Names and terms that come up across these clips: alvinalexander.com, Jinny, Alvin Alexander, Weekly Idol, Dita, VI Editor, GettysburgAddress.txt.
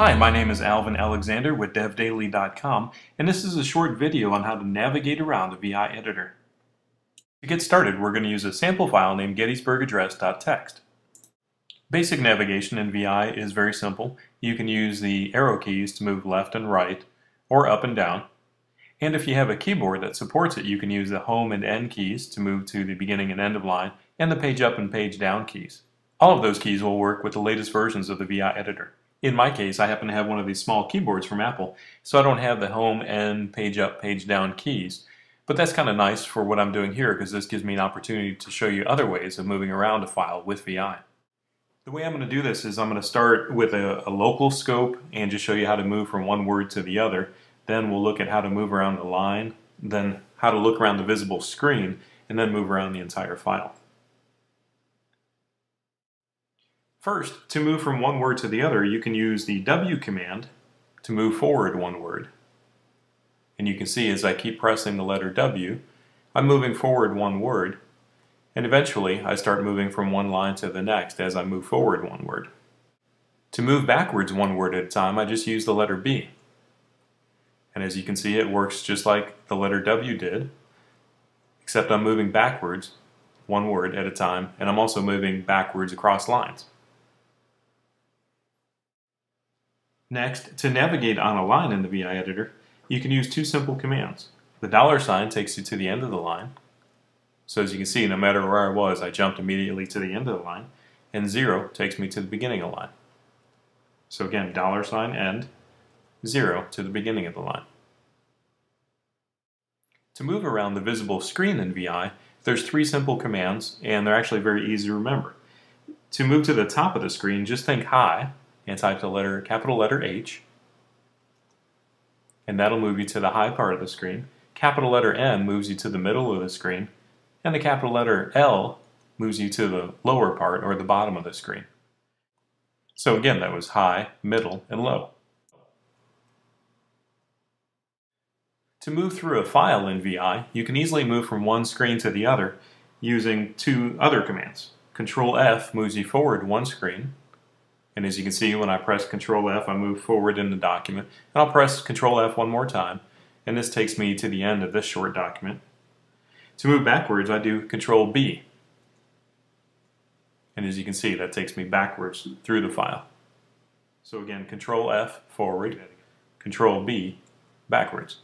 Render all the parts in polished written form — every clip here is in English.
Hi, my name is Alvin Alexander with devdaily.com, and this is a short video on how to navigate around the VI Editor. To get started, we're going to use a sample file named GettysburgAddress.txt. Basic navigation in VI is very simple. You can use the arrow keys to move left and right, or up and down. And if you have a keyboard that supports it, you can use the home and end keys to move to the beginning and end of line, and the page up and page down keys. All of those keys will work with the latest versions of the VI Editor. In my case, I happen to have one of these small keyboards from Apple, so I don't have the home and page up, page down keys. But that's kind of nice for what I'm doing here, because this gives me an opportunity to show you other ways of moving around a file with VI. The way I'm going to do this is I'm going to start with a local scope and just show you how to move from one word to the other. Then we'll look at how to move around the line, then how to look around the visible screen, and then move around the entire file. First, to move from one word to the other, you can use the W command to move forward one word. And you can see as I keep pressing the letter W, I'm moving forward one word, and eventually I start moving from one line to the next as I move forward one word. To move backwards one word at a time, I just use the letter B. And as you can see, it works just like the letter W did, except I'm moving backwards one word at a time, and I'm also moving backwards across lines. Next, to navigate on a line in the VI Editor, you can use two simple commands. The $ takes you to the end of the line, so as you can see, no matter where I was, I jumped immediately to the end of the line, and 0 takes me to the beginning of the line. So again, $ end, 0 to the beginning of the line. To move around the visible screen in VI, there's three simple commands, and they're actually very easy to remember. To move to the top of the screen, just think high, and type the letter, capital letter H, and that'll move you to the high part of the screen. Capital letter M moves you to the middle of the screen, and the capital letter L moves you to the lower part, or the bottom of the screen. So again, that was high, middle, and low. To move through a file in VI, you can easily move from one screen to the other using two other commands. Control F moves you forward one screen, and as you can see, when I press Control F, I move forward in the document, and I'll press Control F one more time, and this takes me to the end of this short document. To move backwards, I do Control B, and as you can see, that takes me backwards through the file. So again, Control F forward, Control B backwards.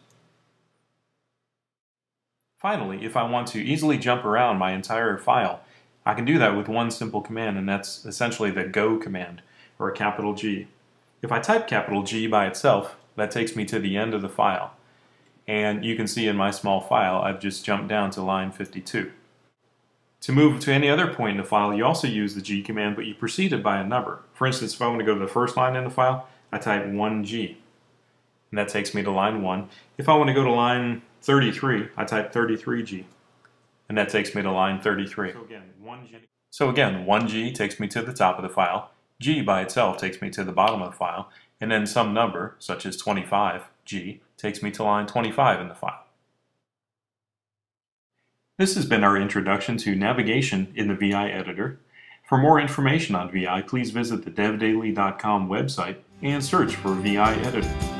Finally, if I want to easily jump around my entire file, I can do that with one simple command, and that's essentially the go command, or a capital G. If I type capital G by itself, that takes me to the end of the file. And you can see in my small file, I've just jumped down to line 52. To move to any other point in the file, you also use the G command, but you precede it by a number. For instance, if I want to go to the first line in the file, I type 1G, and that takes me to line 1. If I want to go to line 33, I type 33G, and that takes me to line 33. So again, 1G takes me to the top of the file, G by itself takes me to the bottom of the file, and then some number, such as 25G, takes me to line 25 in the file. This has been our introduction to navigation in the VI Editor. For more information on VI, please visit the devdaily.com website and search for VI Editor.